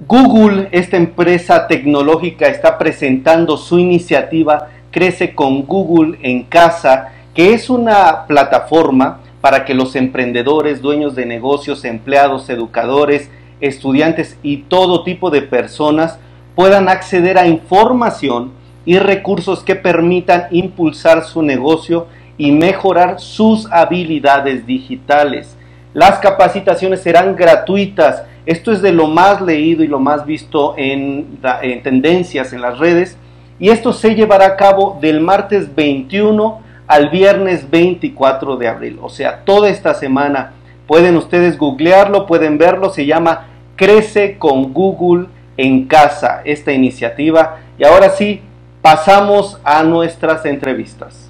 Google, esta empresa tecnológica, está presentando su iniciativa Crece con Google en Casa, que es una plataforma para que los emprendedores, dueños de negocios, empleados, educadores, estudiantes y todo tipo de personas puedan acceder a información y recursos que permitan impulsar su negocio y mejorar sus habilidades digitales. Las capacitaciones serán gratuitas. Esto es de lo más leído y lo más visto en tendencias en las redes. Y esto se llevará a cabo del martes 21 al viernes 24 de abril. O sea, toda esta semana. Pueden ustedes googlearlo, pueden verlo. Se llama Crece con Google en Casa, esta iniciativa. Y ahora sí, pasamos a nuestras entrevistas.